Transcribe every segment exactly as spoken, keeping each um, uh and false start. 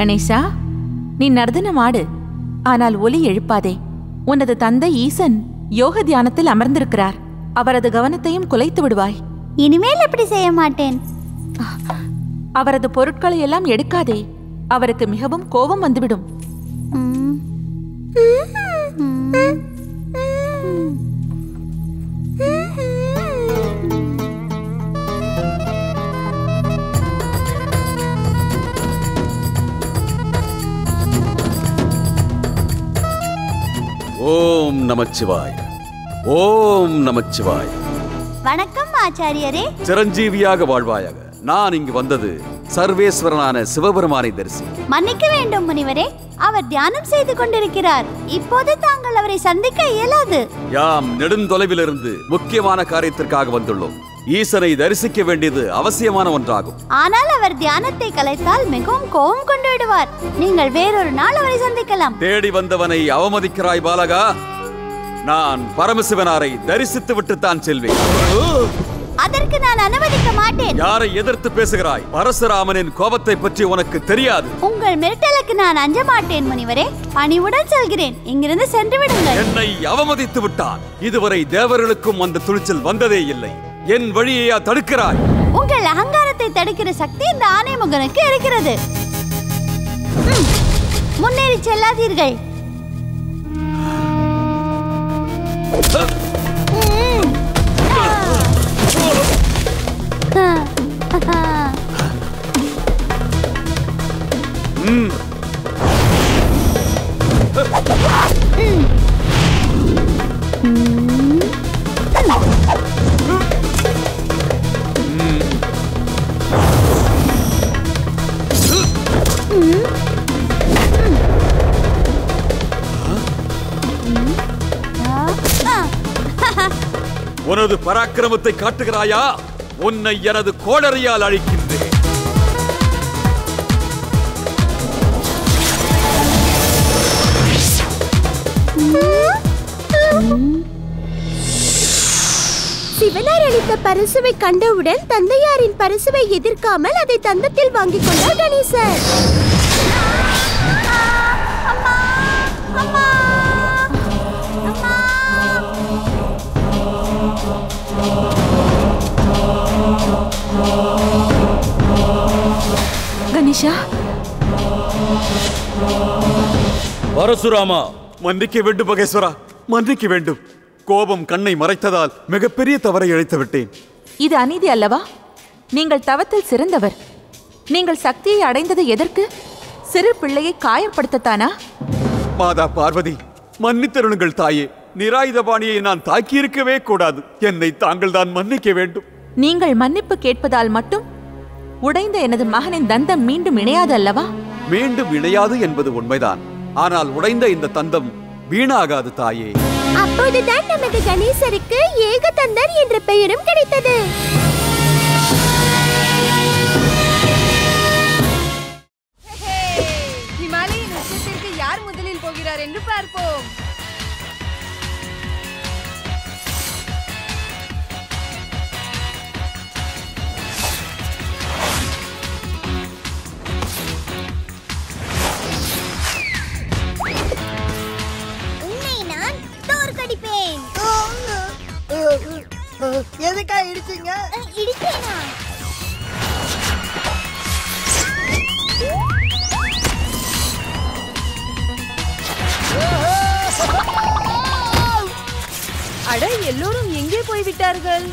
கணேசா, நீ நர்தனம் ஆடு, ஆனால் ஒலி எழுப்பாதே. உனது தந்தை ஈசன் யோக தியானத்தில் அமர்ந்திருக்கிறார். அவரது கவனத்தையும் குலைத்து விடுவாய். இனிமேல் அப்படி செய்ய மாட்டேன். அவரது பொருட்களை எல்லாம் எடுக்காதே, அவருக்கு மிகவும் கோபம் வந்துவிடும். ஓம் நமச்சிவாய், ஓம் நமச்சிவாய். வணக்கம் ஆச்சாரியரே. சிரஞ்சீவியாக வாழ்வாயாக. நான் இங்கு வந்தது சர்வேஸ்வரனான சிவபெருமானை தரிசிக்க. மன்னிக்க வேண்டும் முனிவரே, அவர் தியானம் செய்து கொண்டிருக்கிறார். இப்போது தாங்கள் அவரை சந்திக்க இயலாது. யாம் நெடுந்தொலைவிலிருந்து முக்கியமான காரியத்திற்காக வந்துள்ளோம். ஈசனை தரிசிக்க வேண்டியது அவசியமான ஒன்றாகும். ஆனால் அவர் தியானத்தை கலைத்தால் மிகவும் கோபம் கொண்டு விடுவார். நீங்கள் வேறொரு நாள் அவரை சந்திக்கலாம். தேடி வந்தவனை அவமதிக்கிறாய் பாலகா. நான் பரமசிவனாரை தரிசித்து விட்டுத்தான் செல்வேன். அதற்கு நான் அனுமதிக்க மாட்டேன். யாரை எதிர்த்து பேசுகிறாய்? பரசுராமனின் கோபத்தை பற்றி உனக்கு தெரியாது. உங்கள் மிரட்டலுக்கு நான் அஞ்ச மாட்டேன் முனிவரே. பணிவுடன் செல்கிறேன். இங்கிருந்து சென்று விடுங்கள். என்னை அவமதித்து விட்டான். இதுவரை தேவர்களுக்கும் அந்த துணிச்சல் வந்ததே இல்லை. என் வழியையா தடுக்கிறாய்? உங்கள் அகங்காரத்தை தடுக்கிற சக்தி இந்த ஆணைமுகனுக்கு இருக்கிறது. முன்னேறி செல்லாதீர்கள். உனது பராக்கிரமத்தை காட்டுகிறாயா? உன்னை எனது கோடரியால் அழிக்கின்றேன். சிவனார் அளித்த பரிசுவை கண்டவுடன் தந்தையாரின் பரிசுவை எதிர்க்காமல் அதை தந்தத்தில் வாங்கிக் கொண்டார் கணேசர். கணேஷா, பரசுராமா, மன்னிக்க வேண்டும் பகேஸ்வரா, மன்னிக்க வேண்டும். கோபம் கண்ணை மறைத்ததால் மிகப்பெரிய தவறை இழைத்து விட்டேன். இது அநீதி அல்லவா? நீங்கள் தவத்தில் சிறந்தவர். நீங்கள் சக்தியை அடைந்தது எதற்கு? சிறு பிள்ளையை காயப்படுத்தத்தானா? மாதா பார்வதி, மன்னித்தருளுங்கள் தாயே. நிராயுதபாணியை நான் தாக்கியிருக்கவே கூடாது. என்னை தாங்கள் தான் மன்னிக்க வேண்டும். நீங்கள் மன்னிப்பு கேட்பதால் மட்டும் உடைந்த எனது மகனின் தந்தம் மீண்டும் இணையாது அல்லவா? மீண்டும் இணையாது என்பது உண்மைதான். ஆனால் உடைந்த இந்த தந்தம் வீணாகாது தாயே. அப்போதுதான் நமது கணேசருக்கு ஏகதந்தர் என்ற பெயரும் கிடைத்தது. ஹிமாலயின் உச்சத்திற்கு யார் முதலில் போகிறார் என்று பார்ப்போம். எதுக்கா இடிச்சீங்க? இடிச்சேனா? அட, எல்லோரும் எங்கே போய்விட்டார்கள்?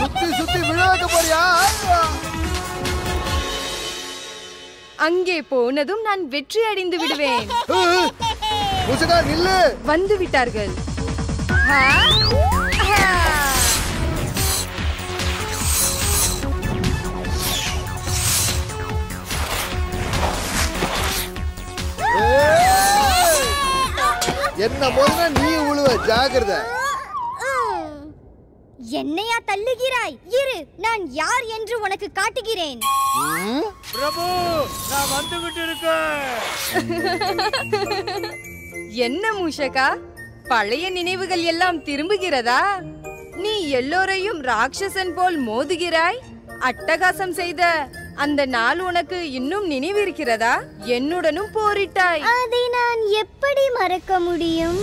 சுத்தி சுத்தி விழாக்க போறியா? அங்கே போனதும் நான் வெற்றி அடைந்து விடுவேன். வந்து விட்டார்கள். என்ன போதுனா நீ உழுவ ஜாகிரதை. என்னையா தள்ளுகிறாய்? இரு, நான் யார் என்று உனக்கு காட்டுகிறேன். பிரபு, நான் வந்துகிட்டு இருக்கேன். என்ன மூஷகா, பழைய நினைவுகள் எல்லாம் திரும்புகிறதா? நீ எல்லோரையும் ராட்சசன் போல் மோதுகிறாய். அட்டகாசம் செய்த அந்த நாள் உனக்கு இன்னும் நினைவிருக்கிறதா? என்னுடனும் போரிட்டாய். அதை நான் எப்படி மறக்க முடியும்?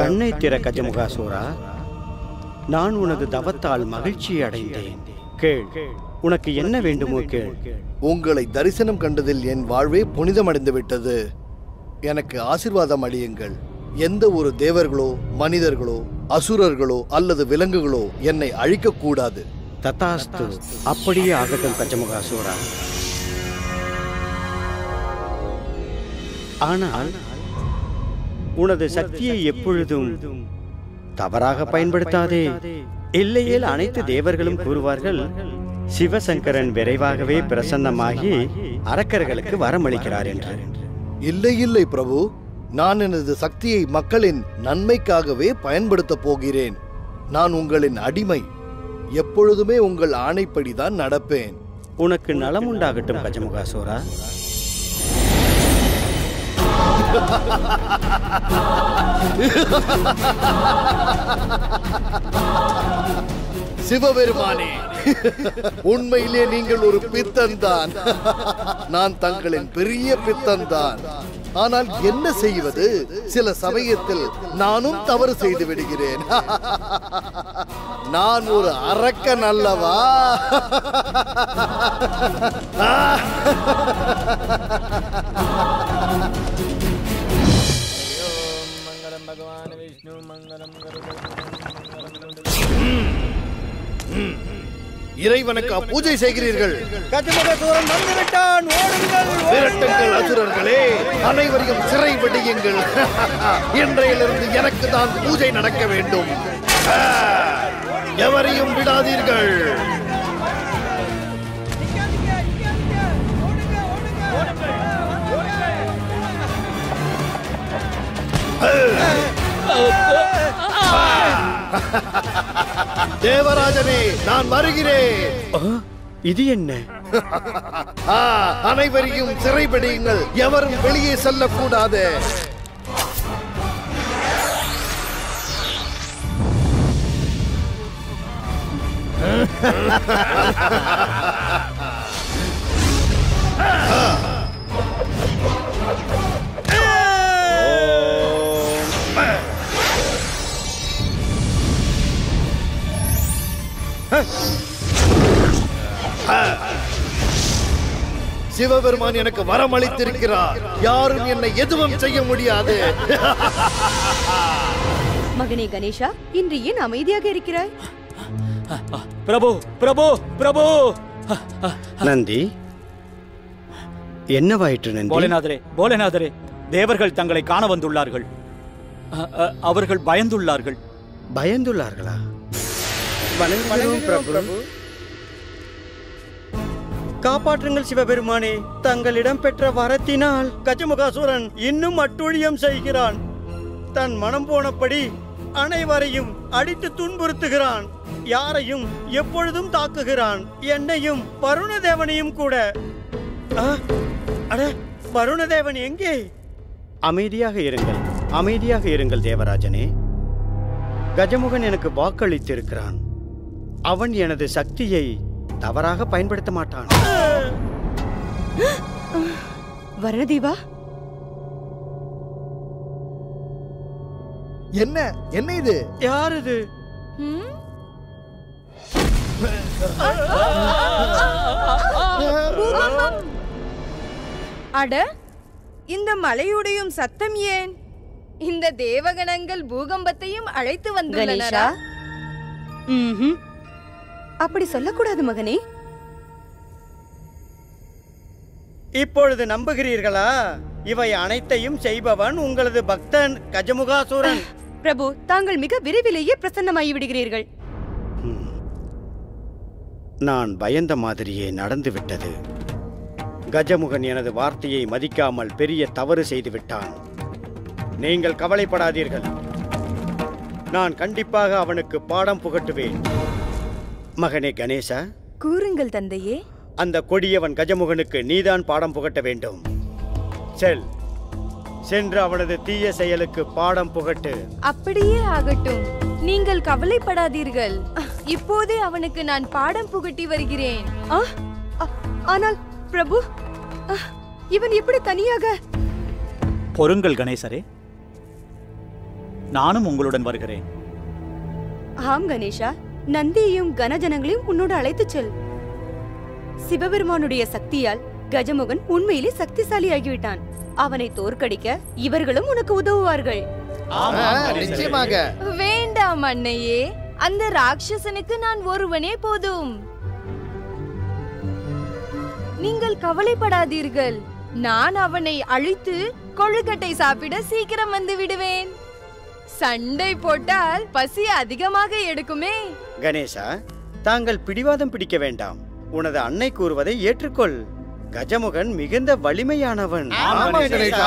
கண்ணை திற கஜமுகாசூரா, நான் உனது தவத்தால் மகிழ்ச்சி அடைந்தேன். கேள், உனக்கு என்ன வேண்டுமோ கேள். உங்களை தரிசனம் கண்டதில் என் வாழ்வே புனிதமடைந்து விட்டது. எனக்கு ஆசீர்வாதம் அளியுங்கள். எந்த ஒரு தேவர்களோ மனிதர்களோ அசுரர்களோ அல்லது விலங்குகளோ என்னை அழிக்க கூடாது. ததாஸ்து. அப்படியே ஆகட்டும் கஜமுகாசூரா. ஆனால் உனது சக்தியை எப்பொழுதும் தவறாக பயன்படுத்தாதே. இல்லையில் அனைத்து தேவர்களும் கூறுவார்கள், சிவசங்கரன் விரைவாகவே பிரசன்னமாகி அரக்கர்களுக்கு வரமளிக்கிறார் என்று. இல்லை இல்லை பிரபு, நான் எனது சக்தியை மக்களின் நன்மைக்காகவே பயன்படுத்த போகிறேன். நான் உங்களின் அடிமை. எப்பொழுதுமே உங்கள் ஆணைப்படிதான் நடப்பேன். உனக்கு நலம் உண்டாகட்டும் கஜமுகாசூரா. சிவபெருமானே, உண்மையிலே நீங்கள் ஒரு பித்தன் தான். நான் தங்களின் பெரிய பித்தன் தான். ஆனால் என்ன செய்வது, சில சமயத்தில் நானும் தவறு செய்து விடுகிறேன். நான் ஒரு அரக்கன் அல்லவா? இறைவனுக்கு பூஜை செய்கிறீர்கள். அசுரர்களே, அனைவரையும் சிறை பிடியுங்கள். இன்றையிலிருந்து எனக்கு தான் பூஜை நடக்க வேண்டும். எவரையும் விடாதீர்கள். தேவராஜனே, நான் வருகிறேன். இது என்ன? அனைவரையும் சிறைபிடியுங்கள். எவரும் வெளியே செல்லக்கூடாது. சிவபெருமான் எனக்கு வரம் அளித்திருக்கிறார். யாரும் என்னை எதுவும் செய்ய முடியாது. மகனே கணேஷா, இன்று ஏன் அமைதியாக இருக்கிறாய்? பிரபு பிரபு பிரபு நந்தி, என்னவாயிற்று நந்தி? போலேநாதரே போலேநாதரே, தேவர்கள் தங்களை காண வந்துள்ளார்கள். அவர்கள் பயந்துள்ளார்கள். பயந்துள்ளார்களா? வணங்குகிறோம் பிரபு. காப்பாற்றுங்கள் சிவபெருமானே. தங்களிடம் பெற்ற வரத்தினால் கஜமுகாசுரன் இன்னும் அட்டூழியம் செய்கிறான். தன் மனம் போனபடி அனைவரையும் அடித்து துன்புறுத்துகிறான். யாரையும் எப்பொழுதும் தாக்குகிறான். என்னையும் வருணதேவனையும் கூட. அட, வருணதேவன் எங்கே? அமைதியாக இருங்கள், அமைதியாக இருங்கள் தேவராஜனே. கஜமுகன் எனக்கு வாக்களித்திருக்கிறான். அவன் எனது சக்தியை தவறாக பயன்படுத்த மாட்டான். வருணதேவா, என்ன என்ன இது? யார் இது? அட, இந்த மலையுடையும் சத்தம் ஏன்? இந்த தேவகணங்கள் பூகம்பத்தையும் அழைத்து வந்துள்ளனரா? அப்படி சொல்லக்கூடாது மகனே. இப்பொழுது நம்புகிறீர்களா? இவை அனைத்தையும் செய்பவன் உங்களது பக்தன் கஜமுகாசூரன். பிரபு, தாங்கள் மிக விரைவிலேயே பிரசன்னமாகி விடுகிறீர்கள். நான் பயந்த மாதிரியே நடந்துவிட்டது. கஜமுகன் எனது வார்த்தையை மதிக்காமல் பெரிய தவறு செய்துவிட்டான். நீங்கள் கவலைப்படாதீர்கள், நான் கண்டிப்பாக அவனுக்கு பாடம் புகட்டுவேன். மகனே கணேசா, கூறுங்கள் தந்தையே. அந்த கொடியவன் கஜமுகனுக்கு நீதான் பாடம் புகட்ட வேண்டும். செல், சென்று அவனது தீய செயலுக்கு பாடம் புகட்டு. அப்படியே ஆகட்டும், நீங்கள் கவலைப்படாதீர்கள். இப்போதே அவனுக்கு நான் பாடம் புகட்டி வருகிறேன். ஆனால் பிரபு, இவன் எப்படி தனியாக? பொறுங்கள் கணேசரே, நானும் உங்களுடன் வருகிறேன். ஆம் கணேஷா, நந்தியையும் கனஜனங்களையும் உன்னோடு அழைத்து செல். சிவபெருமானுடைய சக்தியால் கஜமுகன் உண்மையிலே சக்திசாலி ஆகிவிட்டான். அவனை தோற்கடிக்க இவர்களும் உனக்கு உதவுவார்கள். வேண்டாம் அண்ணையே, அந்த ராட்சசனுக்கு நான் ஒருவனே போதும். நீங்கள் கவலைப்படாதீர்கள், நான் அவனை அழித்து கொழுக்கட்டை சாப்பிட சீக்கிரம் வந்து விடுவேன். சண்டை போட்டால் பசி அதிகமாக எடுக்குமே. கணேசா, தாங்கள் பிடிவாதம் பிடிக்க வேண்டாம். உனது அன்னை கூறுவதை ஏற்றுக்கொள். கஜமுகன் மிகுந்த வலிமையானவன்.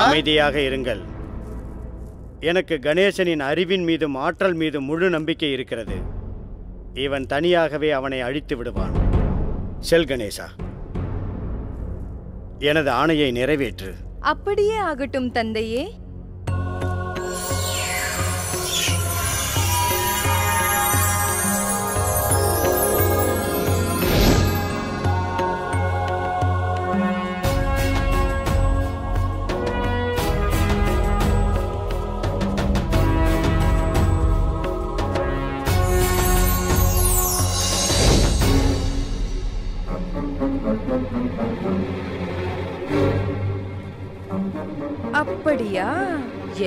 அமைதியாக இருங்கள். எனக்கு கணேசனின் அறிவின் மீதும் ஆற்றல் மீதும் முழு நம்பிக்கை இருக்கிறது. இவன் தனியாகவே அவனை அழித்து விடுவான். செல் கணேசா, எனது ஆணையை நிறைவேற்று. அப்படியே ஆகட்டும் தந்தையே. அப்படியா?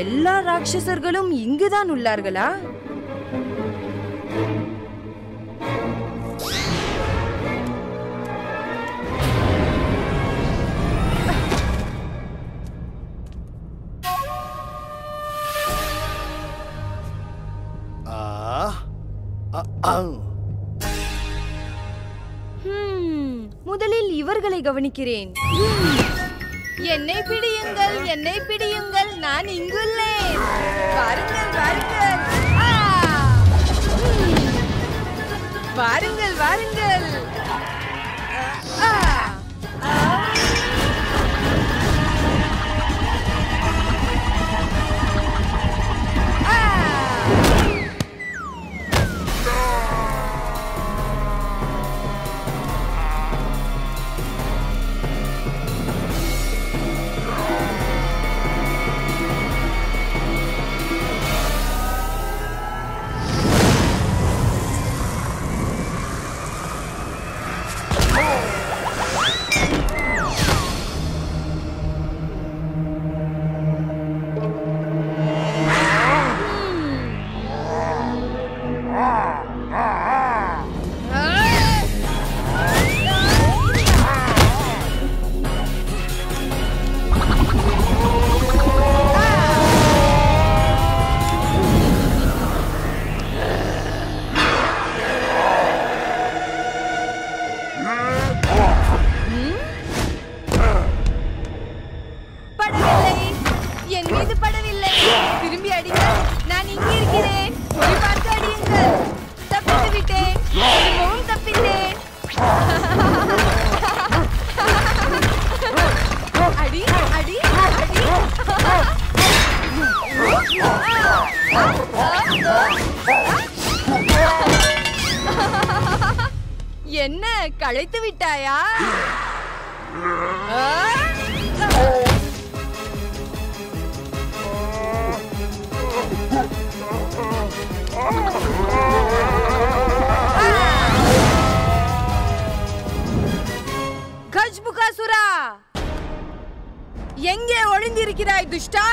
எல்லா ராட்சசர்களும் இங்குதான் உள்ளார்களா? முதலில் இவர்களை கவனிக்கிறேன். என்னை பிடியுங்கள், என்னை பிடியுங்கள், நான் இங்குள்ளேன். வாருங்கள் வாருங்கள் வாருங்கள் வாருங்கள். என்ன களைத்து விட்டாயா? கஜ்புகாசுரா, எங்கே ஒளிந்திருக்கிறாய் துஷ்டா?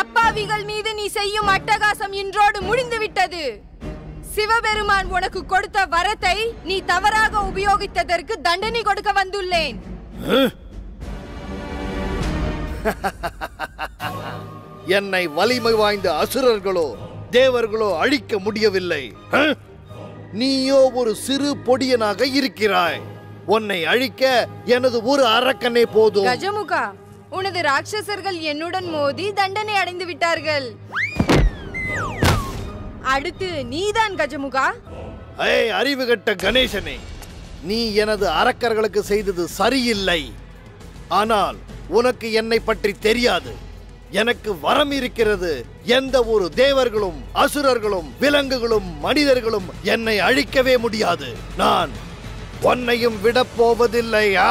அப்பாவிகள் மீது நீ செய்யும் அட்டகாசம் இன்றோடு முடிந்து விட்டது. சிவபெருமான் உனக்கு கொடுத்த வரத்தை நீ தவறாக உபயோகித்ததற்கு தண்டனை கொடுக்க வந்துள்ளேன். என்னை வலிமை வாய்ந்த அசுரர்களோ தேவர்களோ அழிக்க முடியவில்லை. நீயோ ஒரு சிறு பொடியனாக இருக்கிறாய். உன்னை அழிக்க எனது ஒரு அரக்கனே போதும். கஜமுகா, உனது ராட்சசர்கள் என்னுடன் மோதி தண்டனை அடைந்து விட்டார்கள். அடுத்து நீதான் கஜமுகா. ஏய் அறிவு கட்ட கணேசனே, நீ எனது அரக்கர்களுக்கு செய்தது சரியில்லை. ஆனால் உனக்கு என்னை பற்றி தெரியாது. எனக்கு வரம் இருக்கிறது. எந்த ஒரு தேவர்களும் அசுரர்களும் விலங்குகளும் மனிதர்களும் என்னை அழிக்கவே முடியாது. நான் உன்னையும் விட போவதில்லையா?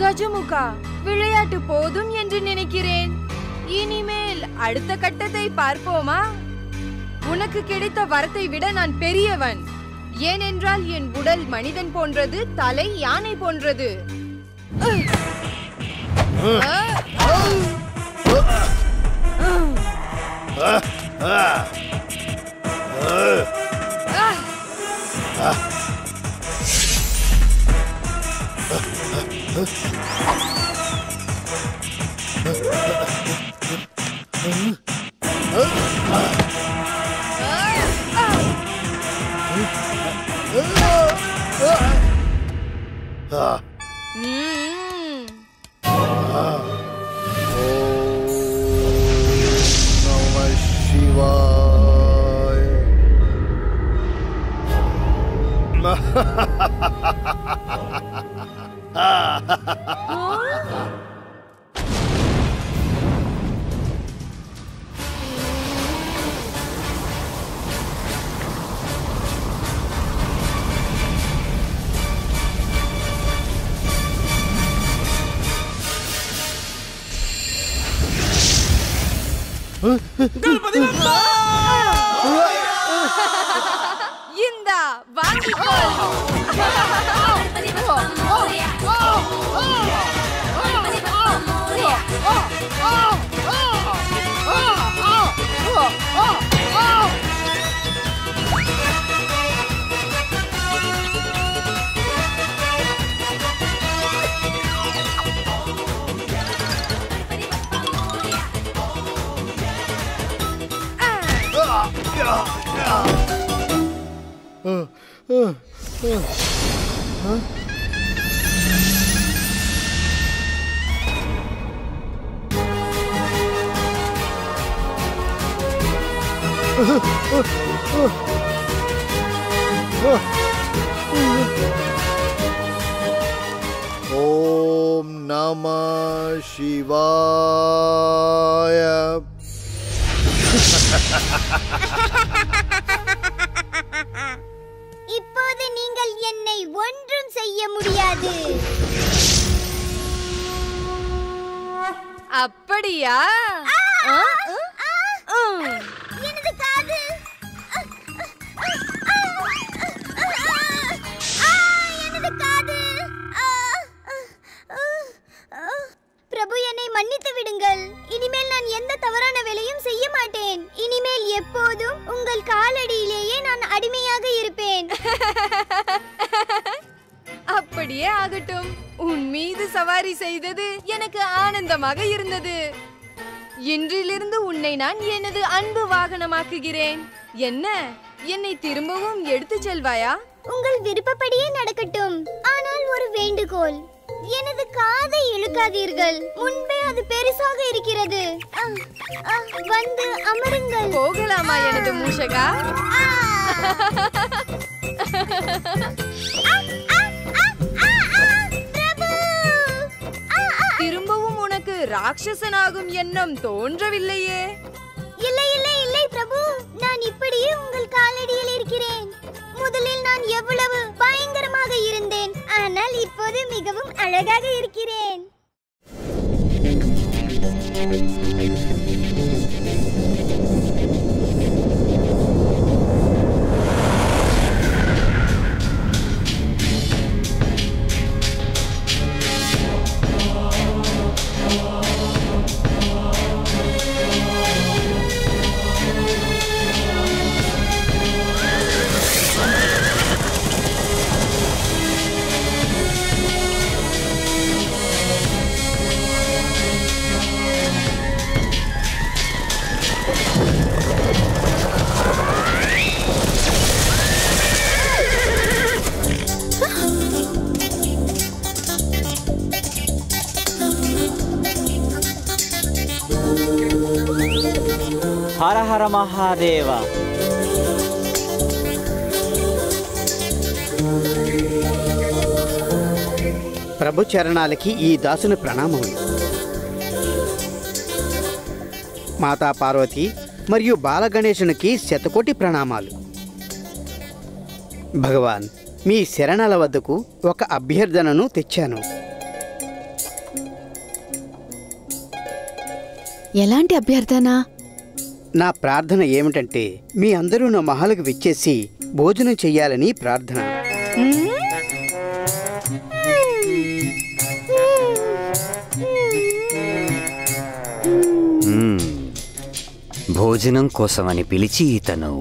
கஜமுகா, விளையாட்டு போதும் என்று நினைக்கிறேன். இனிமேல் அடுத்த கட்டத்தை பார்ப்போமா? உனக்கு கிடைத்த வரத்தை விட நான் பெரியவன். ஏனென்றால் என் உடல் மனிதன் போன்றது, தலை யானை போன்றது. ஓம் நம சிவாய. இப்போது நீங்கள் என்னை ஒன்றும் செய்ய முடியாது. அப்படியா? எனது காது அப்படியே ஆகட்டும். உன் மீது சவாரி செய்தது எனக்கு ஆனந்தமாக இருந்தது. இன்றிலிருந்து உன்னை நான் எனது அன்பு வாகனமாக்குகிறேன். என்ன, என்னை திரும்பவும் எடுத்து செல்வாயா? உங்கள் விருப்பப்படியே நடக்கட்டும். ஆனால் ஒரு வேண்டுகோள், எனது காதை இழுக்காதீர்கள். முன்பே அது பெருசாக இருக்கிறது. வந்து அமருங்கள். போகலாமா எனது மூஷகா? திரும்பவும் உனக்கு ராட்சசனாகும் எண்ணம் தோன்றவில்லையே? இல்லை இல்லை இல்லை பிரபு, நான் இப்படியே உங்கள் காலடியில் இருக்கிறேன். முதலில் நான் எவ்வளவு பயங்கரமாக இருந்தேன், ஆனால் இப்போது மிகவும் அழகாக இருக்கிறேன். ஹர ஹர மகாதேவா. ప్రభు చరణాలకి ఈ దాసుని ప్రణామములు. మాతా పార్వతి మరియు బాలగణేశునికి శతకోటి ప్రణామాలు. భగవాన్, మీ శరణాల వద్దకు ఒక అభ్యర్థనను తెచ్చాను. ఎలాంటి అభ్యర్థన? నా ప్రార్థన ఏమిటంటే మీ అందరూ నా మహల్కు విచ్చేసి భోజనం చేయాలని ప్రార్థన. భోజనం కోసమని పిలిచి ఇతను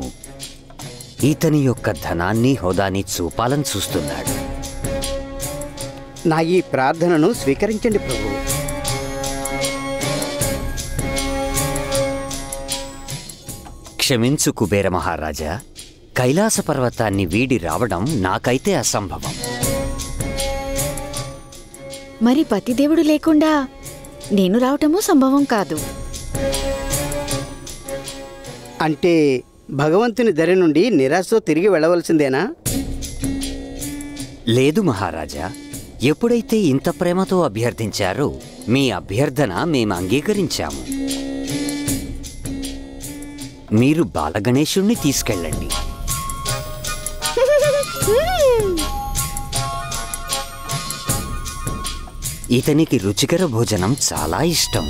ఇతని యొక్క ధనాన్ని హోదాని చూపాలని చూస్తున్నాడు. నా ఈ ప్రార్థనను స్వీకరించండి ప్రభు. క్షమించు కుబేర మహారాజా, కైలాస పర్వతాన్ని వీడి రావడం నాకైతే అసంభవం. మరి పతిదేవుడు లేకుండా నేను రావటము సంభవం కాదు. అంటే భగవంతుని దరి నుండి నిరాశతో తిరిగి వెళ్ళవలసిందేనా? లేదు మహారాజా, ఎప్పుడైతే ఇంత ప్రేమతో అభ్యర్థించారో మీ అభ్యర్థన మేము అంగీకరించాము. మీరు బాలగణేశుణ్ణి తీసుకెళ్ళండి. ఇతనికి రుచికర భోజనం చాలా ఇష్టం.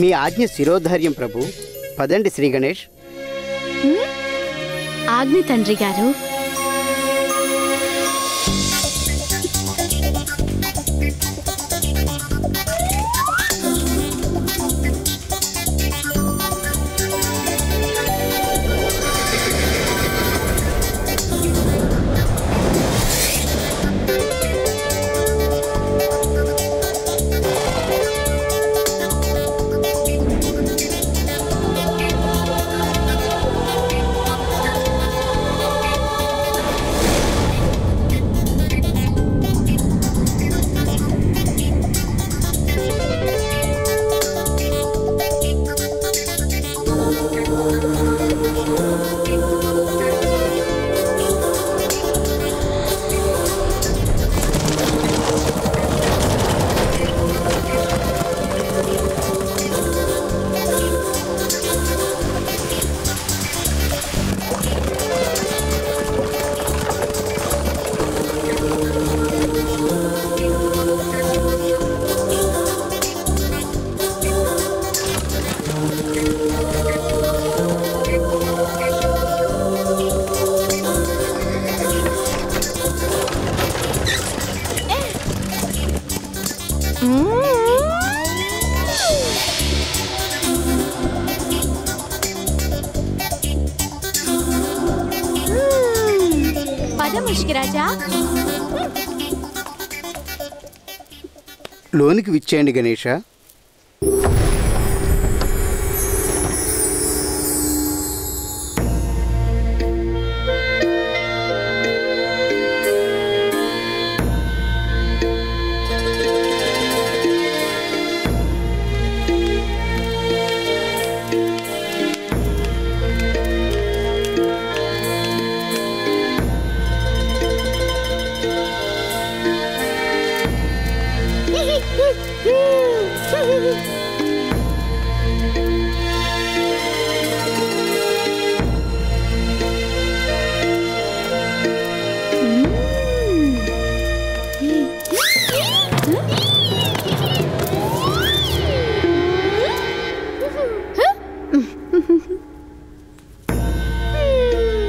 మీ ఆజ్ఞ శిరోధార్యం ప్రభు. పదండి శ్రీ గణేష్. ఆజ్ఞ తండ్రి గారు. ముషికిరాజా లోనికి విచ్చేయండి గణేష.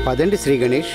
పదండి శ్రీ గణేష్.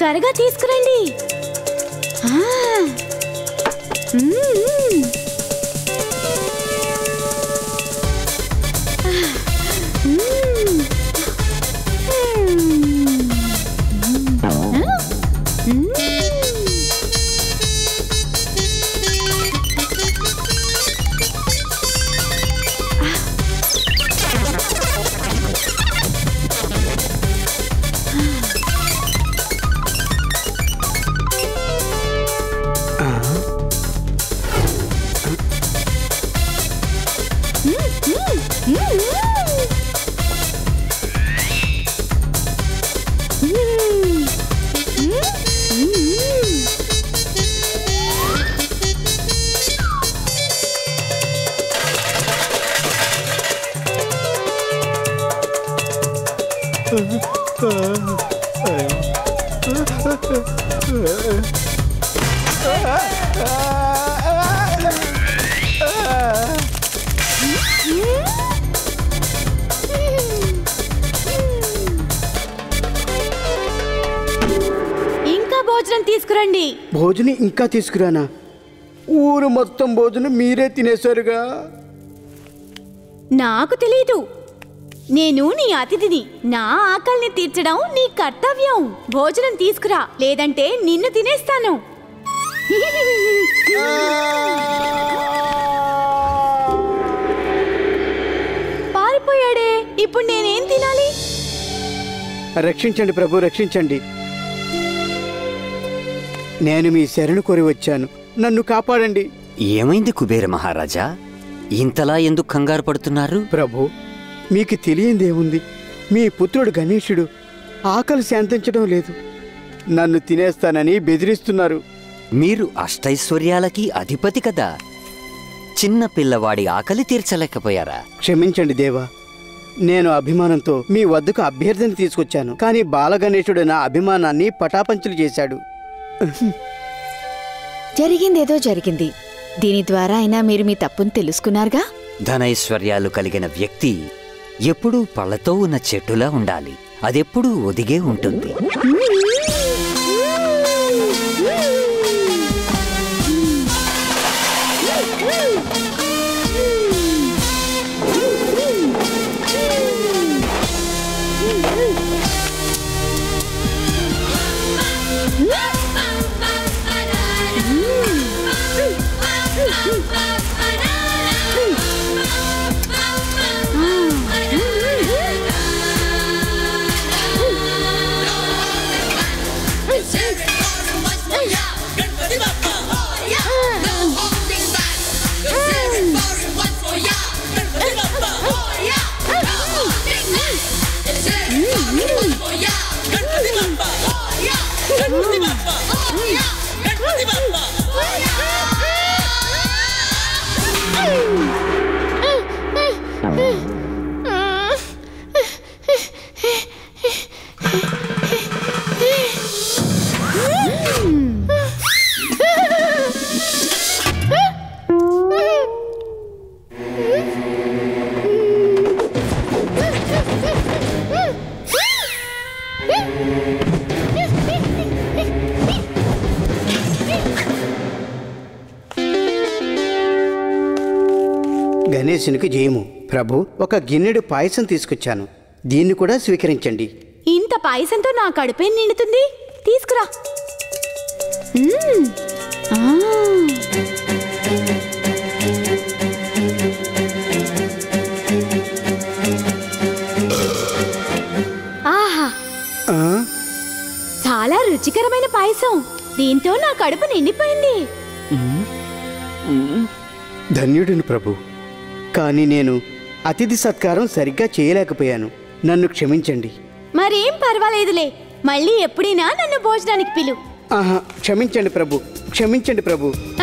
త్వరగా తీసుకురండి. భోజనం ఇంకా తీసుకురానా? ఊరు మొత్తం భోజనం మీరే తినేశారుగా. నాకు తెలీదు, నేను నీ అతిథిని. నా ఆకలిని తీర్చడం నీ కర్తవ్యం. భోజనం తీసుకురా, లేదంటే నిన్ను తినేస్తాను. పారిపోయాడే, ఇప్పుడు నేనేం తినాలి? రక్షించండి ప్రభు, రక్షించండి. నేను మీ శరణు కోరి వచ్చాను, నన్ను కాపాడండి. ఏమైంది కుబేర మహారాజా, ఇంతలా ఎందుకు కంగారు పడుతున్నారు? ప్రభు, మీకు తెలియందేముంది, మీ పుత్రుడు గణేశుడు ఆకలి శాంతించడం లేదు, నన్ను తినేస్తానని బెదిరిస్తున్నారు. మీరు అష్టైశ్వర్యాలకి అధిపతి కదా, చిన్న పిల్లవాడి ఆకలి తీర్చలేకపోయారా? క్షమించండి దేవా, నేను అభిమానంతో మీ వద్దకు అభ్యర్థన తీసుకొచ్చాను, కానీ బాలగణేశుడు నా అభిమానాన్ని పటాపంచలు చేశాడు. జరిగిందేదో జరిగింది, దీని ద్వారా అయినా మీరు మీ తప్పును తెలుసుకున్నారుగా. ధనైశ్వర్యాలు కలిగిన వ్యక్తి ఎప్పుడూ పళ్ళతో ఉన్న చెట్టులా ఉండాలి, అదెప్పుడూ ఒదిగే ఉంటుంది. శ్రీకృష్ణునికి జయము. ప్రభు, ఒక గిన్నెడు పాయసం తీసుకొచ్చాను, దీన్ని కూడా స్వీకరించండి. ఇంత పాయసంతో నా కడుపే నిండుతుంది, తీసుకురా. ఆహా, చాలా రుచికరమైన పాయసం, దీంతో నా కడుపు నిండిపోయింది. ధన్యుడిని ప్రభు, కానీ నేను అతిథి సత్కారం సరిగ్గా చేయలేకపోయాను, నన్ను క్షమించండి. మరేం పర్వాలేదులే, మళ్ళీ ఎప్పుడైనా నన్ను భోజనానికి పిలు. ఆహా, క్షమించండి ప్రభు, క్షమించండి ప్రభు.